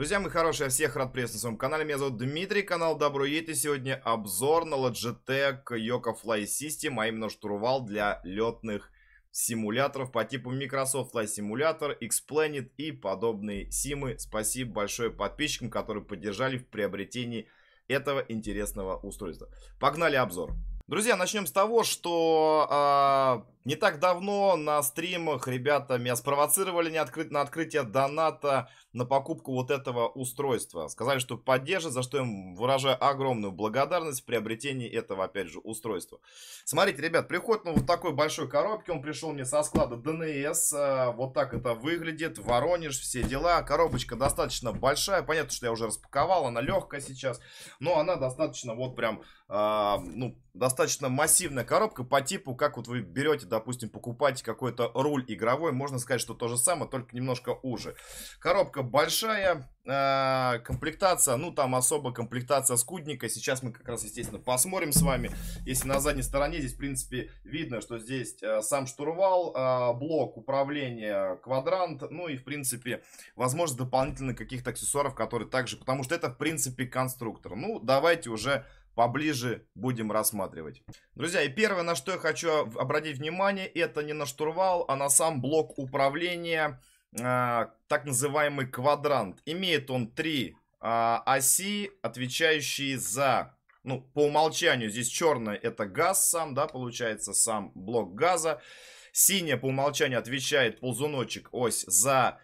Друзья мои хорошие, всех рад приветствовать на своем канале. Меня зовут Дмитрий, канал Добро Едет. И сегодня обзор на Logitech Yoke System, а именно штурвал для летных симуляторов по типу Microsoft Flight Simulator, X-Plane и подобные симы. Спасибо большое подписчикам, которые поддержали в приобретении этого интересного устройства. Погнали обзор. Друзья, начнем с того, что не так давно на стримах ребята меня спровоцировали на открытие доната на покупку вот этого устройства. Сказали, что поддержат, за что им выражаю огромную благодарность в приобретении этого, опять же, устройства. Смотрите, ребят, приходит он вот в такой большой коробке. Он пришел мне со склада DNS. Вот так это выглядит. Воронеж, все дела. Коробочка достаточно большая. Понятно, что я уже распаковал. Она легкая сейчас. Но она достаточно вот прям, достаточно массивная коробка по типу, как вот вы берете, допустим, покупаете какой-то руль игровой. Можно сказать, что то же самое, только немножко уже. Коробка большая, комплектация, там особо комплектация скудненькая. Сейчас мы как раз, естественно, посмотрим с вами. Если на задней стороне, здесь, в принципе, видно, что здесь сам штурвал, блок управления, квадрант. Ну и, в принципе, возможно, дополнительно каких-то аксессуаров, которые также... Потому что это, в принципе, конструктор. Ну, давайте уже... поближе будем рассматривать. Друзья, и первое, на что я хочу обратить внимание, это не на штурвал, а на сам блок управления, так называемый квадрант. Имеет он три оси, отвечающие за... по умолчанию здесь черная — это газ сам, получается, сам блок газа. Синяя по умолчанию отвечает ползуночек, ось, за...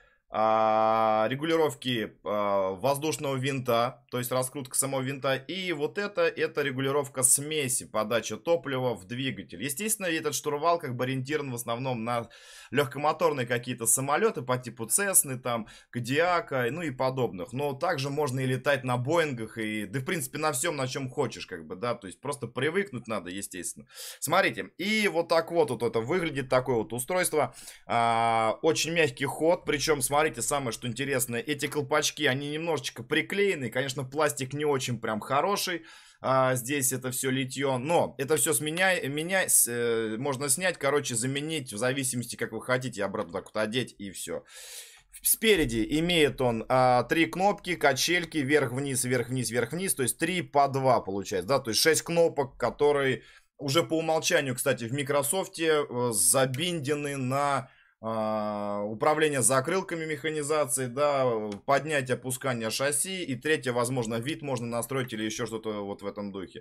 регулировки воздушного винта, то есть раскрутка самого винта. И вот это регулировка смеси, подача топлива в двигатель. Естественно, этот штурвал как бы ориентирован в основном на легкомоторные какие-то самолеты по типу Cessna, Kodiak, и подобных. Но также можно и летать на Боингах, да, в принципе, на всем, на чем хочешь, то есть просто привыкнуть надо, естественно. Смотрите, и вот так вот, это выглядит такое вот устройство. Очень мягкий ход, причем, смотрите, самое что интересное, эти колпачки, они немножечко приклеены. Конечно, пластик не очень прям хороший. Здесь это все литье, но это все можно снять, заменить в зависимости, как вы хотите, обратно так вот одеть и все. Спереди имеет он три кнопки, качельки, вверх-вниз, вверх-вниз, вверх-вниз, то есть 3 по 2 получается, то есть 6 кнопок, которые уже по умолчанию, кстати, в Микрософте забиндены на... управление закрылками механизации, поднять, опускание шасси. И третье, возможно, вид можно настроить или еще что-то вот в этом духе.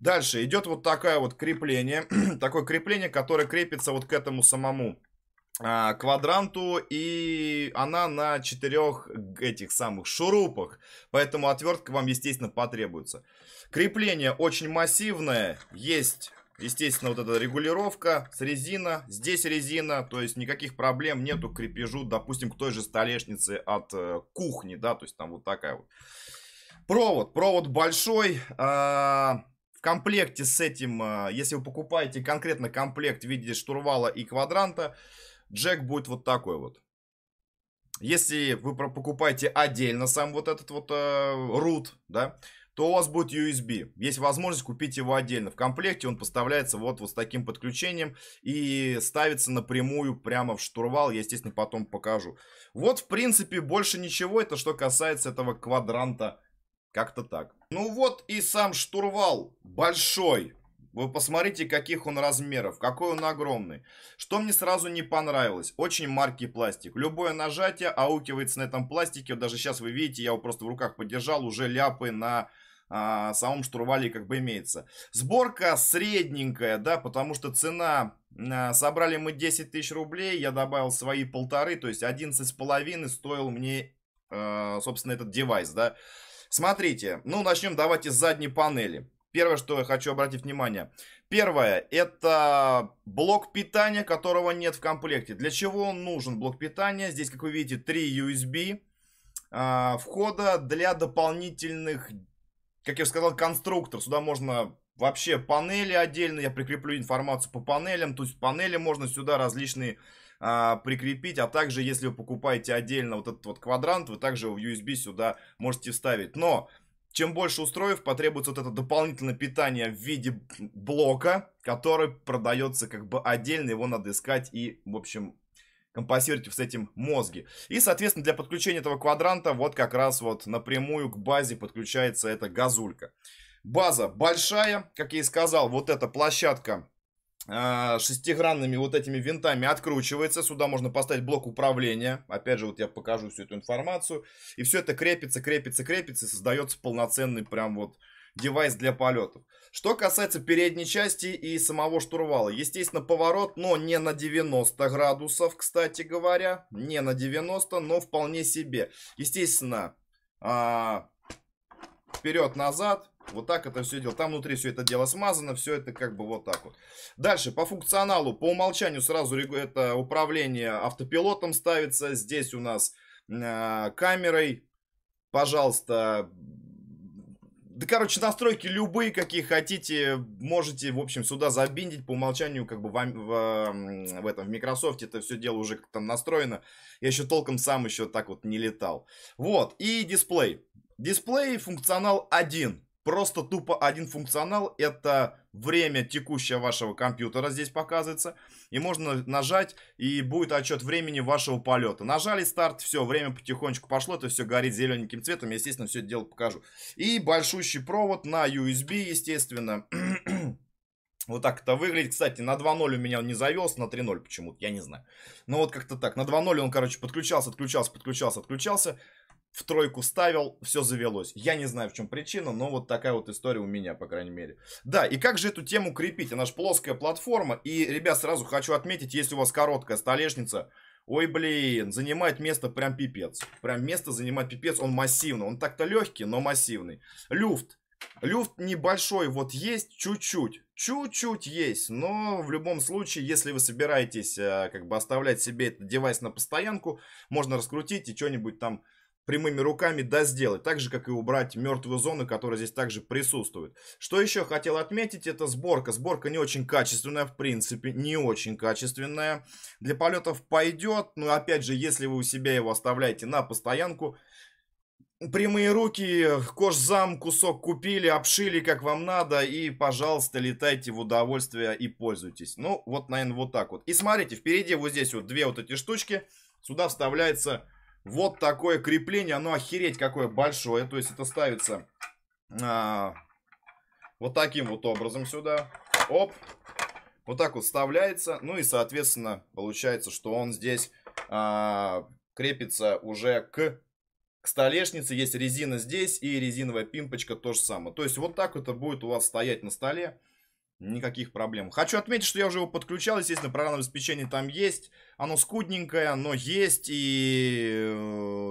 Дальше идет вот такое вот крепление. Такое крепление, которое крепится вот к этому самому квадранту, и она на 4 этих самых шурупах, поэтому отвертка вам, естественно, потребуется. Крепление очень массивное, есть... естественно, вот эта регулировка с резина. Здесь резина, то есть никаких проблем нету к крепежу, допустим, к той же столешнице от кухни, то есть там вот такая вот. Провод большой. В комплекте с этим, если вы покупаете конкретно комплект в виде штурвала и квадранта, джек будет вот такой вот. Если вы покупаете отдельно сам вот этот вот рут, то у вас будет USB. Есть возможность купить его отдельно. В комплекте он поставляется вот с таким подключением и ставится напрямую прямо в штурвал. Я, естественно, потом покажу. Вот, в принципе, больше ничего. Это что касается этого квадранта. Как-то так. Вот и сам штурвал большой. Вы посмотрите, каких он размеров, какой он огромный. Что мне сразу не понравилось. Очень маркий пластик. Любое нажатие аукивается на этом пластике. Вот даже сейчас вы видите, я его просто в руках подержал, уже ляпы на... самом штурвале как бы имеется. Сборка средненькая, потому что цена, собрали мы 10 000 рублей, я добавил свои 1,5, то есть 11,5 стоил мне, собственно, этот девайс, Смотрите, начнем давайте с задней панели. Первое, что я хочу обратить внимание. Первое, это блок питания, которого нет в комплекте. Для чего он нужен, блок питания? Здесь, как вы видите, 3 USB входа для дополнительных, как я уже сказал, конструктор. Сюда можно вообще панели отдельно. Я прикреплю информацию по панелям. То есть панели можно сюда различные прикрепить. А также, если вы покупаете отдельно вот этот вот квадрант, вы также в USB сюда можете вставить. Но чем больше устройств, потребуется вот это дополнительное питание в виде блока, который продается как бы отдельно. Его надо искать и, в общем, компасируйте с этим мозги. И, соответственно, для подключения этого квадранта вот как раз вот напрямую к базе подключается эта газулька. База большая, как я и сказал, вот эта площадка шестигранными вот этими винтами откручивается. Сюда можно поставить блок управления. Опять же, вот я покажу всю эту информацию. И все это крепится, крепится, крепится. И создается полноценный прям вот девайс для полетов. Что касается передней части и самого штурвала. Естественно, поворот, но не на 90 градусов, кстати говоря. Не на 90, но вполне себе. Естественно, вперед-назад. Вот так это все дело. Там внутри все это дело смазано. Все это как бы вот так вот. Дальше по функционалу. По умолчанию сразу это управление автопилотом ставится. Здесь у нас камерой. Пожалуйста. Да, короче, настройки любые, какие хотите. Можете, в общем, сюда забиндить. По умолчанию как бы в Microsoft это все дело уже как-то настроено. Я еще толком сам еще так вот не летал. Вот. И дисплей. Дисплей функционал 1. Просто тупо один функционал, это время текущее вашего компьютера здесь показывается. И можно нажать, и будет отчет времени вашего полета. Нажали старт, все, время потихонечку пошло, это все горит зелененьким цветом. Я, естественно, все это дело покажу. И большущий провод на USB, естественно. Вот так это выглядит. Кстати, на 2.0 у меня он не завелся, на 3.0 почему-то, я не знаю. Но вот как-то так, на 2.0 он, короче, подключался, отключался, подключался, отключался. В тройку ставил, все завелось. Я не знаю, в чем причина, но вот такая вот история у меня, по крайней мере. Да, и как же эту тему крепить? Она же плоская платформа. И, ребят, сразу хочу отметить, если у вас короткая столешница, ой, блин, занимает место прям пипец. Прям место занимает пипец, он массивный. Он так-то легкий, но массивный. Люфт. Люфт небольшой вот есть, чуть-чуть. Чуть-чуть есть, но в любом случае, если вы собираетесь как бы оставлять себе этот девайс на постоянку, можно раскрутить и что-нибудь там прямыми руками сделать. Так же, как и убрать мертвую зону, которая здесь также присутствует. Что еще хотел отметить, это сборка. Сборка не очень качественная, в принципе, не очень качественная. Для полетов пойдет, но опять же, если вы у себя его оставляете на постоянку, прямые руки, кожзам, кусок купили, обшили, как вам надо, и, пожалуйста, летайте в удовольствие и пользуйтесь. Ну, вот, наверное, вот так вот. И смотрите, впереди вот здесь вот две вот эти штучки, сюда вставляется вот такое крепление, оно охереть какое большое. То есть это ставится вот таким вот образом сюда. Оп. Вот так вот вставляется. Ну и, соответственно, получается, что он здесь крепится уже к столешнице. Есть резина здесь и резиновая пимпочка то же самое. То есть вот так это будет у вас стоять на столе. Никаких проблем. Хочу отметить, что я уже его подключал. Естественно, программное обеспечение там есть. Оно скудненькое, но есть. И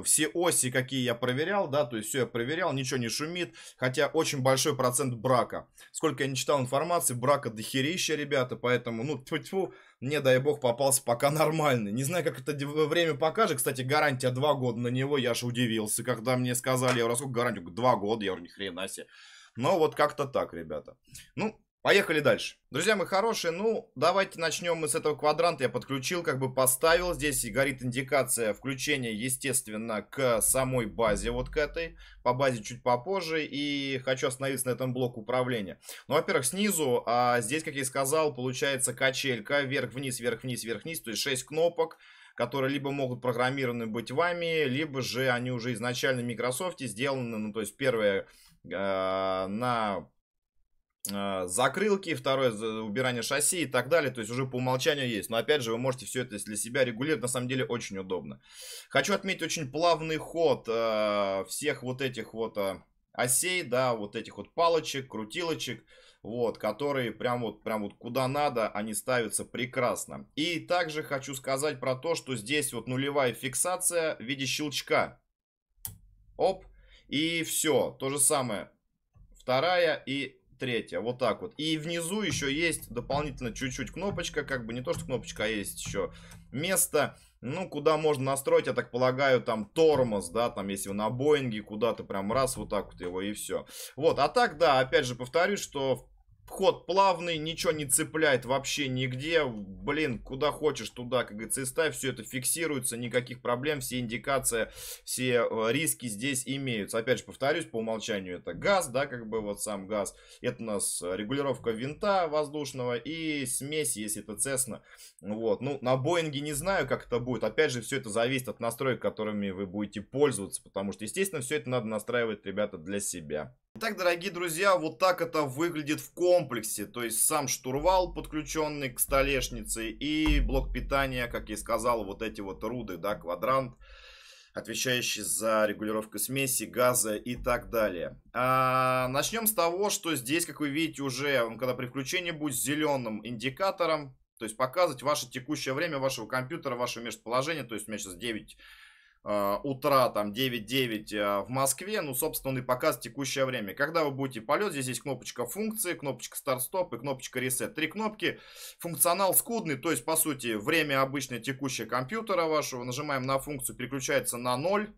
все оси, какие я проверял, да, то есть все я проверял, ничего не шумит. Хотя очень большой процент брака. Сколько я не читал информации, брака дохерища, ребята. Поэтому, ну, тьфу-тьфу, мне, дай бог, попался пока нормальный. Не знаю, как это время покажет. Кстати, гарантия 2 года на него. Я аж удивился, когда мне сказали, я говорю, сколько гарантия? 2 года, я говорю, ни хрена себе. Но вот как-то так, ребята. Ну, поехали дальше. Друзья мои хорошие, ну, давайте начнем мы с этого квадранта. Я подключил, как бы поставил. Здесь и горит индикация включения, естественно, к самой базе, вот к этой. По базе чуть попозже. И хочу остановиться на этом блоке управления. Ну, во-первых, снизу, здесь, как я и сказал, получается качелька. Вверх-вниз, вверх-вниз, вверх-вниз. То есть 6 кнопок, которые либо могут программированы быть вами, либо же они уже изначально в Microsoft сделаны. Ну, то есть первая на закрылки, второе убирание шасси и так далее, то есть уже по умолчанию есть. Но опять же, вы можете все это для себя регулировать, на самом деле очень удобно. Хочу отметить очень плавный ход всех вот этих вот осей, да, вот этих вот палочек, крутилочек, вот, которые прям вот куда надо, они ставятся прекрасно. И также хочу сказать про то, что здесь вот нулевая фиксация в виде щелчка. Оп, и все, то же самое. Вторая и третья, вот так вот. И внизу еще есть дополнительно чуть-чуть кнопочка, как бы не то, что кнопочка, а есть еще место, ну, куда можно настроить, я так полагаю, там тормоз, да, там, если вы на Боинге, куда-то прям раз, вот так вот его, и все. Вот, а так, да, опять же повторюсь, что Ход плавный, ничего не цепляет вообще нигде. Блин, куда хочешь, туда, как говорится, и ставь. Все это фиксируется, никаких проблем. Все индикации, все риски здесь имеются. Опять же, повторюсь, по умолчанию это газ, да, как бы вот сам газ. Это у нас регулировка винта воздушного и смесь, если это Cessna. Вот, ну, на Боинге не знаю, как это будет. Опять же, все это зависит от настроек, которыми вы будете пользоваться. Потому что, естественно, все это надо настраивать, ребята, для себя. Итак, дорогие друзья, вот так это выглядит в комплексе. То есть сам штурвал, подключенный к столешнице, и блок питания, как я и сказал, вот эти вот руды, да, квадрант, отвечающий за регулировку смеси, газа и так далее. Начнем с того, что здесь, как вы видите, уже, когда при включении будет зеленым индикатором, то есть показывать ваше текущее время вашего компьютера, ваше местоположение. То есть у меня сейчас 9 утра, там 9:09 в Москве, ну, собственно, он и показывает текущее время. Когда вы будете полет, здесь есть кнопочка функции, кнопочка старт-стоп и кнопочка ресет. 3 кнопки, функционал скудный, то есть, по сути, время обычное текущее компьютера вашего. Нажимаем на функцию, переключается на 0.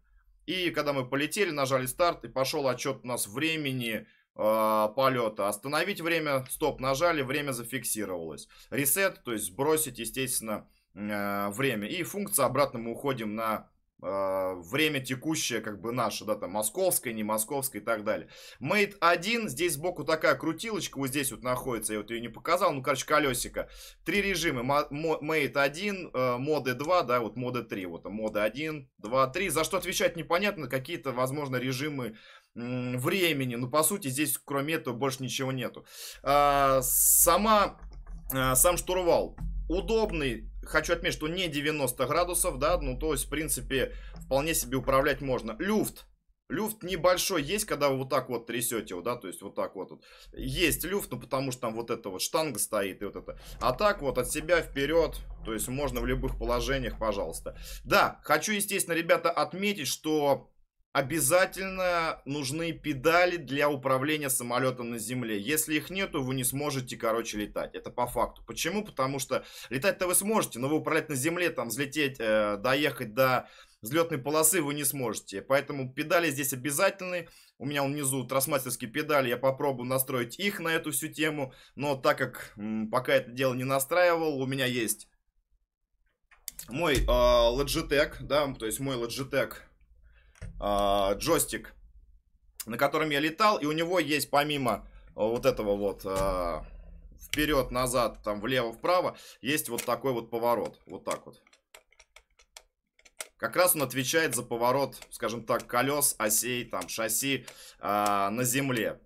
И когда мы полетели, нажали старт, и пошел отчет у нас времени полета. Остановить время, стоп, нажали, время зафиксировалось. Ресет, то есть сбросить, естественно, время. И функция обратно, мы уходим на время текущее, как бы наше, да, там, московское, не московское и так далее. Mate 1, здесь сбоку такая крутилочка, вот здесь вот находится, я вот ее не показал, ну, короче, колесико. 3 режима, Mate 1, моды 2, да, вот моды 3, вот моды 1, 2, 3, за что отвечать непонятно, какие-то, возможно, режимы времени, но, по сути, здесь, кроме этого, больше ничего нету. Сам штурвал удобный. Хочу отметить, что не 90 градусов, да, ну, то есть, в принципе, вполне себе управлять можно. Люфт. Люфт небольшой есть, когда вы вот так вот трясете его, да, то есть вот так вот. Есть люфт, ну, потому что там вот эта вот штанга стоит и вот это. А так вот от себя вперед, то есть можно в любых положениях, пожалуйста. Да, хочу, естественно, ребята, отметить, что обязательно нужны педали для управления самолетом на земле. Если их нету, вы не сможете, короче, летать. Это по факту. Почему? Потому что летать-то вы сможете, но вы управлять на земле, там, взлететь, доехать до взлетной полосы вы не сможете. Поэтому педали здесь обязательны. У меня внизу тросмастерские педали, я попробую настроить их на эту всю тему. Но так как пока это дело не настраивал, у меня есть мой Logitech, да, то есть мой Logitech джойстик, на котором я летал, и у него есть помимо вот этого вот вперед-назад, там влево-вправо, есть вот такой вот поворот, вот так вот. Как раз он отвечает за поворот, скажем так, колес, осей, там шасси на земле.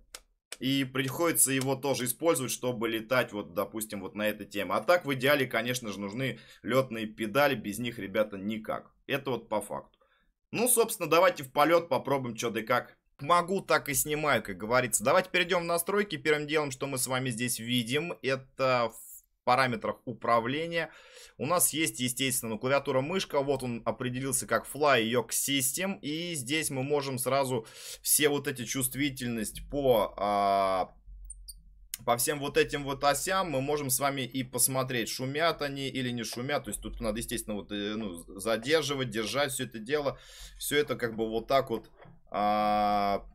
И приходится его тоже использовать, чтобы летать, вот, допустим, вот на этой теме. А так в идеале, конечно же, нужны летные педали, без них, ребята, никак. Это вот по факту. Ну, собственно, давайте в полет попробуем, что да и как. Могу, так и снимаю, как говорится. Давайте перейдем в настройки. Первым делом, что мы с вами здесь видим, это в параметрах управления. У нас есть, естественно, клавиатура, мышка. Вот он определился как Flight Yoke System. И здесь мы можем сразу все вот эти чувствительность по всем вот этим вот осям мы можем с вами и посмотреть, шумят они или не шумят. То есть тут надо, естественно, вот, ну, задерживать, держать все это дело. Все это как бы вот так вот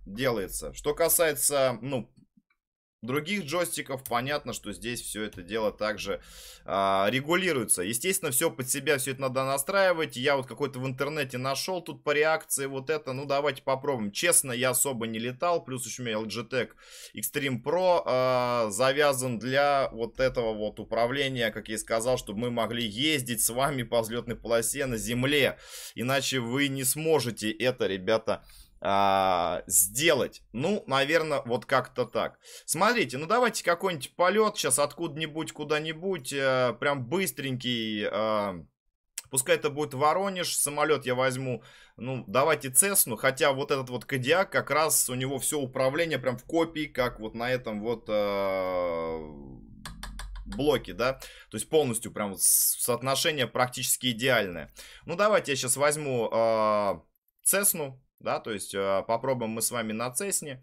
делается. Что касается, ну, других джойстиков, понятно, что здесь все это дело также регулируется. Естественно, все под себя, все это надо настраивать. Я вот какой-то в интернете нашел тут по реакции вот это. Ну, давайте попробуем. Честно, я особо не летал. Плюс еще у меня Logitech Extreme Pro завязан для вот этого вот управления, как я и сказал, чтобы мы могли ездить с вами по взлетной полосе на земле. Иначе вы не сможете это, ребята, сделать. Ну, наверное, вот как-то так. Смотрите, ну давайте какой-нибудь полет сейчас откуда-нибудь, куда-нибудь, прям быстренький. Пускай это будет Воронеж, самолет я возьму, ну, давайте Cessna, хотя вот этот вот Kodiak, как раз у него все управление прям в копии, как вот на этом вот блоки, да, то есть полностью прям вот соотношение практически идеальное. Ну, давайте я сейчас возьму Cessna. Да, то есть попробуем мы с вами на Cessna.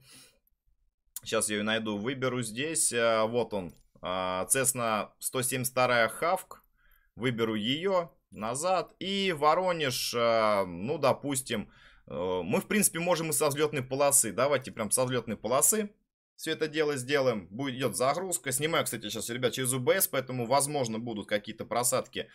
Сейчас я ее найду, выберу здесь. Вот он, Cessna 172 Hawk. Выберу ее, назад. И Воронеж, ну, допустим, мы, в принципе, можем и со взлетной полосы. Давайте прям со взлетной полосы. все это дело сделаем. Будет идет загрузка. Снимаю, кстати, сейчас, ребят, через UBS, поэтому, возможно, будут какие-то просадки.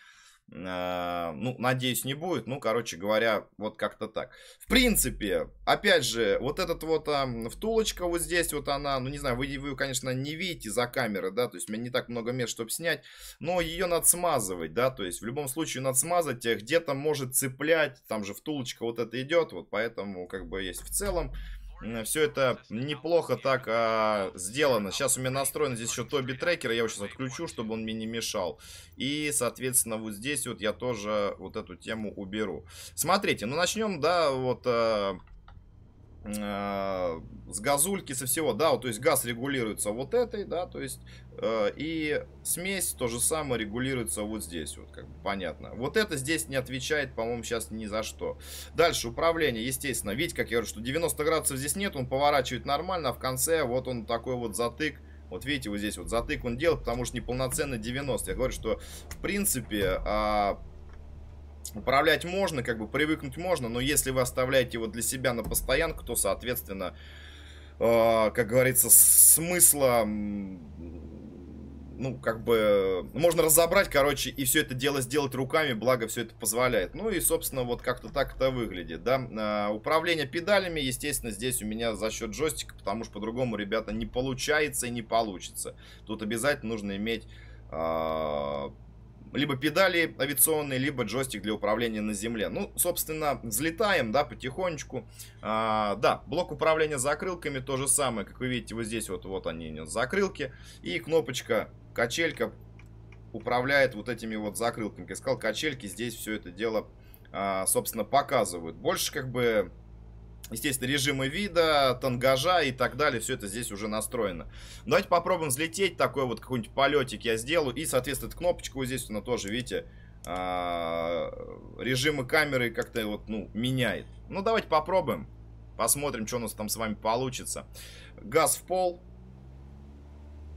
Ну, надеюсь, не будет. Ну, короче говоря, вот как-то так. В принципе, опять же, вот этот вот втулочка вот здесь вот она, ну, не знаю, вы ее, конечно, не видите за камеры, да, то есть у меня не так много мест, чтобы снять, но ее надо смазывать, да, то есть в любом случае надо смазать, где-то может цеплять, там же втулочка вот эта идет, вот поэтому как бы есть в целом. Все это неплохо так сделано. Сейчас у меня настроен здесь еще Toby Tracker. Я его сейчас отключу, чтобы он мне не мешал. И, соответственно, вот здесь вот я тоже вот эту тему уберу. Смотрите, ну начнем, да, вот... с газульки, со всего, да, вот, то есть газ регулируется вот этой, да, то есть и смесь то же самое регулируется вот здесь, вот, как бы понятно. Вот это здесь не отвечает, по-моему, сейчас ни за что. Дальше управление, естественно, видите, как я говорю, что 90 градусов здесь нет, он поворачивает нормально, а в конце вот он такой вот затык. Вот видите, вот здесь вот затык он делает, потому что неполноценный 90. Я говорю, что в принципе... Управлять можно, как бы привыкнуть можно, но если вы оставляете его для себя на постоянку, то, соответственно, как говорится, смысла, ну, как бы, можно разобрать, короче, и все это дело сделать руками, благо все это позволяет. Ну и, собственно, вот как-то так это выглядит, да. Управление педалями, естественно, здесь у меня за счет джойстика, потому что по-другому, ребята, не получается и не получится. Тут обязательно нужно иметь... либо педали авиационные, либо джойстик для управления на земле. Ну, собственно, взлетаем, да, потихонечку. Да, блок управления закрылками то же самое. Как вы видите, вот здесь вот, вот они, закрылки. И кнопочка, качелька управляет вот этими вот закрылками. Как я сказал, качельки здесь все это дело, собственно, показывают. Больше как бы... Естественно, режимы вида, тангажа и так далее. Все это здесь уже настроено. Давайте попробуем взлететь. Такой вот какой-нибудь полетик я сделаю. И, соответственно, кнопочка вот здесь, она тоже, видите, режимы камеры как-то вот, ну, меняет. Ну, давайте попробуем. Посмотрим, что у нас там с вами получится. Газ в пол.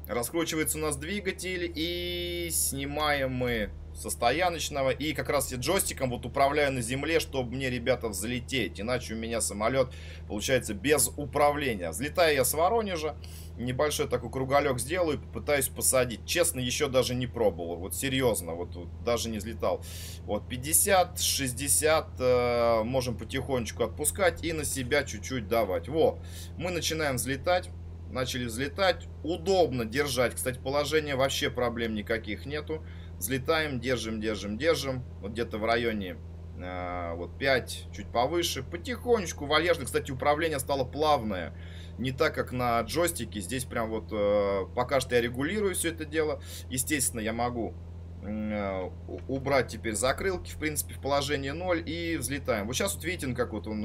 Раскручивается у нас двигатель. И снимаем мы... со стояночного. И как раз я джойстиком вот управляю на земле, чтобы мне, ребята, взлететь. Иначе у меня самолет получается без управления. Взлетаю я с Воронежа. Небольшой такой круголек сделаю и попытаюсь посадить. Честно, еще даже не пробовал. Вот серьезно, вот даже не взлетал. Вот 50, 60 можем потихонечку отпускать и на себя чуть-чуть давать. Во, мы начинаем взлетать. Начали взлетать. Удобно держать. Кстати, положение вообще проблем никаких нету. Взлетаем, держим, держим, держим. Вот где-то в районе вот 5, чуть повыше. Потихонечку, вальяжно. Кстати, управление стало плавное. Не так, как на джойстике. Здесь прям вот пока что я регулирую все это дело. Естественно, я могу убрать теперь закрылки, в принципе, в положении 0. И взлетаем. Вот сейчас вот видите, ну, как вот он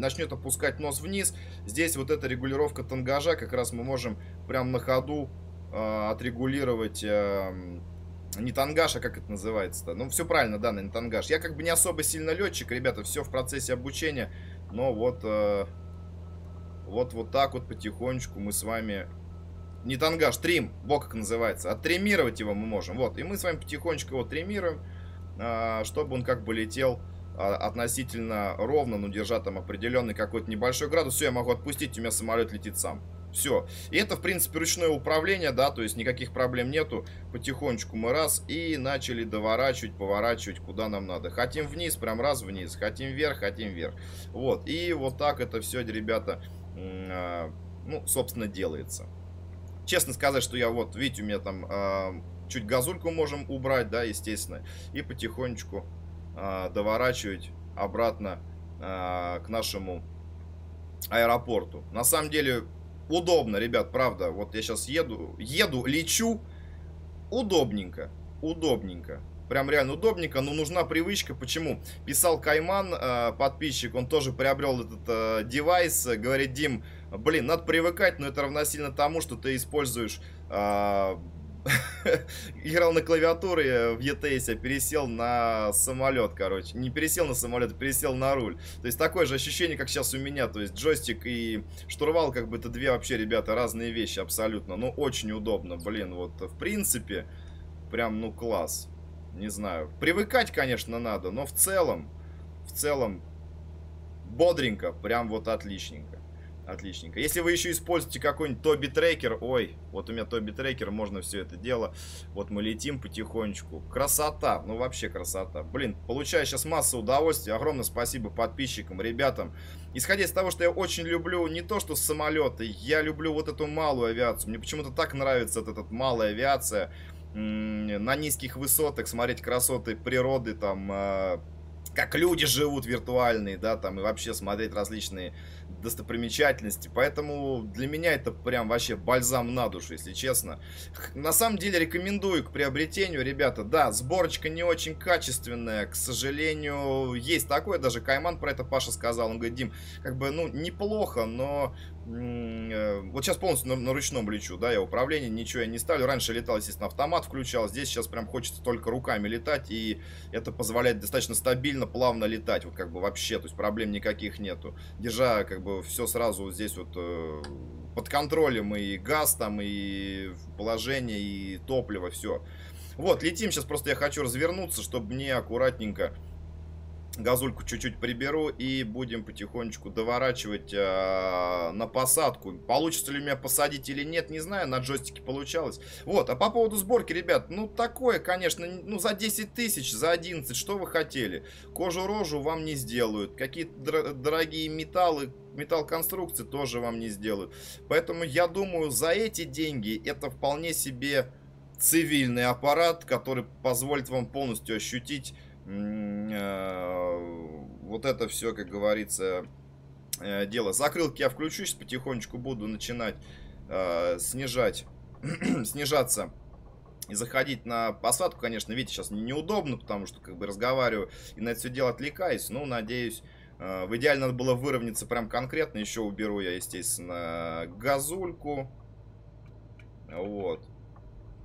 начнет опускать нос вниз. Здесь вот эта регулировка тангажа. Как раз мы можем прям на ходу отрегулировать... Не тангаж, а как это называется-то? Ну, все правильно, да, не тангаж. Я как бы не особо сильно летчик, ребята, все в процессе обучения. Но вот, вот так вот потихонечку мы с вами... Не тангаж, трим, вот как называется. Оттримировать его мы можем, вот. И мы с вами потихонечку его тримируем, чтобы он как бы летел относительно ровно, но держа там определенный какой-то небольшой градус. Все, я могу отпустить, у меня самолет летит сам. Все. И это, в принципе, ручное управление, да, то есть никаких проблем нету. Потихонечку мы раз и начали доворачивать, поворачивать, куда нам надо. Хотим вниз, прям раз вниз. Хотим вверх, хотим вверх. Вот. И вот так это все, ребята, ну, собственно, делается. Честно сказать, что я вот, видите, у меня там чуть газульку можем убрать, да, естественно. И потихонечку доворачивать обратно к нашему аэропорту. На самом деле... Удобно, ребят, правда. Вот я сейчас еду, лечу. Удобненько. Удобненько. Прям реально удобненько, но нужна привычка. Почему? Писал Кайман, подписчик, он тоже приобрел этот девайс. Говорит, Дим, блин, надо привыкать, но это равносильно тому, что ты используешь... Играл на клавиатуре в ETS, а пересел на самолет, короче. Не пересел на самолет, а пересел на руль. То есть такое же ощущение, как сейчас у меня. То есть джойстик и штурвал, как бы это две вообще, ребята, разные вещи абсолютно. Но очень удобно, блин, вот в принципе, прям, ну, класс. Не знаю, привыкать, конечно, надо, но в целом бодренько, прям вот отличненько. Отличненько. Если вы еще используете какой-нибудь Toby Tracker, ой, вот у меня Toby Tracker, можно все это дело. Вот мы летим потихонечку. Красота, ну вообще красота. Блин, получаю сейчас массу удовольствия. Огромное спасибо подписчикам, ребятам. Исходя из того, что я очень люблю не то, что самолеты, я люблю вот эту малую авиацию. Мне почему-то так нравится эта малая авиация. На низких высотах смотреть красоты природы, там... как люди живут виртуальные, да, там, и вообще смотреть различные достопримечательности. Поэтому для меня это прям вообще бальзам на душу, если честно. На самом деле рекомендую к приобретению, ребята. Да, сборочка не очень качественная, к сожалению, есть такое. Даже Кайман про это Паша сказал. Он говорит: Дим, как бы, ну, неплохо, но... Вот сейчас полностью на ручном лечу, да, я управление, ничего я не ставлю. Раньше летал, естественно, автомат включал. Здесь сейчас прям хочется только руками летать. И это позволяет достаточно стабильно, плавно летать, вот как бы вообще. То есть проблем никаких нету. Держа как бы все сразу вот здесь вот под контролем. И газ там, и положение, и топливо, все. Вот, летим, сейчас просто я хочу развернуться, чтобы мне аккуратненько газульку чуть-чуть приберу и будем потихонечку доворачивать на посадку. Получится ли у меня посадить или нет, не знаю. На джойстике получалось. Вот, а по поводу сборки, ребят, ну такое, конечно, ну за 10 тысяч, за 11, что вы хотели? Кожу-рожу вам не сделают. Какие-то дорогие металлы, металлконструкции тоже вам не сделают. Поэтому я думаю, за эти деньги это вполне себе цивильный аппарат, который позволит вам полностью ощутить вот это все, как говорится, дело. Закрылки я включу, сейчас потихонечку буду начинать снижаться и заходить на посадку. Конечно, видите, сейчас неудобно, потому что как бы разговариваю и на это все дело отвлекаюсь. Но надеюсь, в идеале надо было выровняться прям конкретно. Еще уберу я, естественно, газульку. Вот.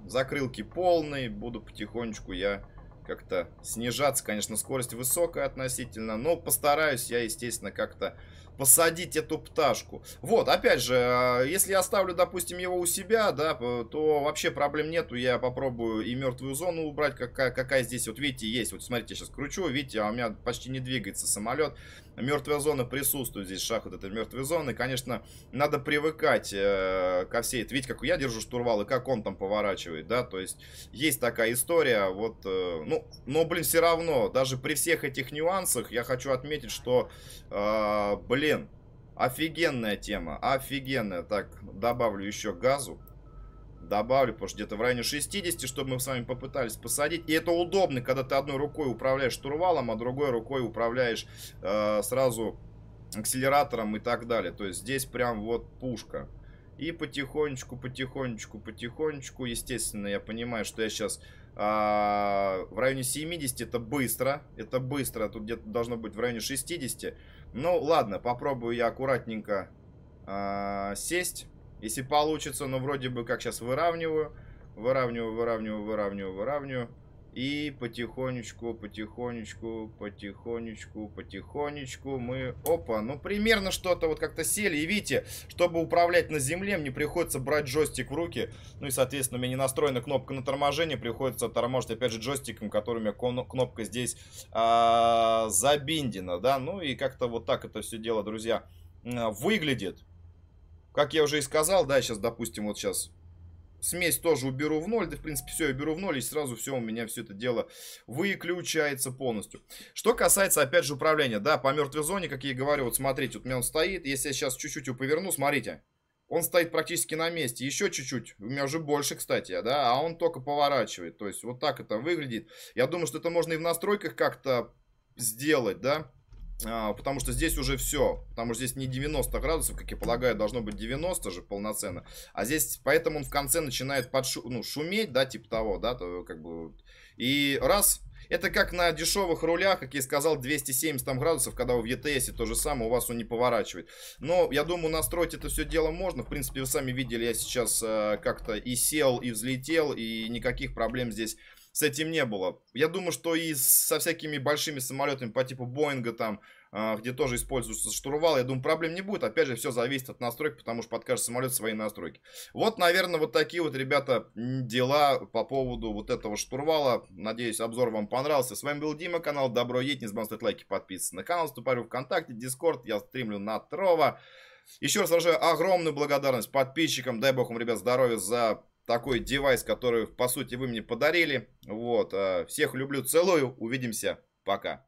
Закрылки полные, буду потихонечку я как-то снижаться. Конечно, скорость высокая относительно, но постараюсь я, естественно, как-то посадить эту пташку. Вот, опять же, если я оставлю, допустим, его у себя, да, то вообще проблем нету. Я попробую и мертвую зону убрать, какая здесь, вот видите, есть. Вот смотрите, я сейчас кручу, видите, а у меня почти не двигается самолет. Мертвая зона присутствует здесь, шаг вот этой мертвой зоны. Конечно, надо привыкать ко всей этой. Видите, как я держу штурвал и как он там поворачивает, да, то есть есть такая история, вот, ну, но, блин, все равно, даже при всех этих нюансах я хочу отметить, что, блин, офигенная тема, офигенная. Так, добавлю еще газу. Добавлю, потому что где-то в районе 60, чтобы мы с вами попытались посадить. И это удобно, когда ты одной рукой управляешь штурвалом, а другой рукой управляешь сразу акселератором и так далее. То есть здесь прям вот пушка. И потихонечку, потихонечку, потихонечку. Естественно, я понимаю, что я сейчас в районе 70. Это быстро. Это быстро. Тут где-то должно быть в районе 60. Ну, ладно. Попробую я аккуратненько сесть. Если получится. Но вроде бы как сейчас выравниваю. Выравниваю, выравниваю, выравниваю, выравниваю. И потихонечку, потихонечку, потихонечку, потихонечку мы... Опа, ну примерно что-то вот как-то сели. И видите, чтобы управлять на земле, мне приходится брать джойстик в руки. Ну и, соответственно, у меня не настроена кнопка на торможение. Приходится торможить, опять же, джойстиком, который у меня кнопка здесь забиндена, да. Ну и как-то вот так это все дело, друзья, выглядит. Как я уже и сказал, да, сейчас, допустим, вот сейчас... Смесь тоже уберу в ноль, да, в принципе, все я беру в ноль, и сразу все у меня все это дело выключается полностью. Что касается, опять же, управления, да, по мертвой зоне, как я и говорю, вот смотрите, вот у меня он стоит, если я сейчас чуть-чуть его поверну, смотрите, он стоит практически на месте, еще чуть-чуть, у меня уже больше, кстати, да, а он только поворачивает, то есть вот так это выглядит. Я думаю, что это можно и в настройках как-то сделать, да. Потому что здесь уже все. Потому что здесь не 90 градусов, как я полагаю, должно быть 90 же полноценно. А здесь, поэтому он в конце начинает шуметь, да, типа того, да, то, как бы. И раз, это как на дешевых рулях, как я и сказал, 270 там градусов, когда вы в ETS то же самое, у вас он не поворачивает. Но я думаю, настроить это все дело можно. В принципе, вы сами видели, я сейчас как-то и сел, и взлетел, и никаких проблем здесь с этим не было. Я думаю, что и со всякими большими самолетами по типу Боинга, там, где тоже используется штурвал, я думаю, проблем не будет. Опять же, все зависит от настроек, потому что под каждый самолет свои настройки. Вот, наверное, вот такие вот, ребята, дела по поводу вот этого штурвала. Надеюсь, обзор вам понравился. С вами был Дима, канал Добро Едет. Не забывайте ставить лайки, подписываться на канал, вступайте в ВКонтакте, Дискорд. Я стримлю на Trovo. Еще раз выражаю огромную благодарность подписчикам. Дай бог вам, ребят, здоровья за такой девайс, который, по сути, вы мне подарили. Вот. Всех люблю, целую. Увидимся. Пока.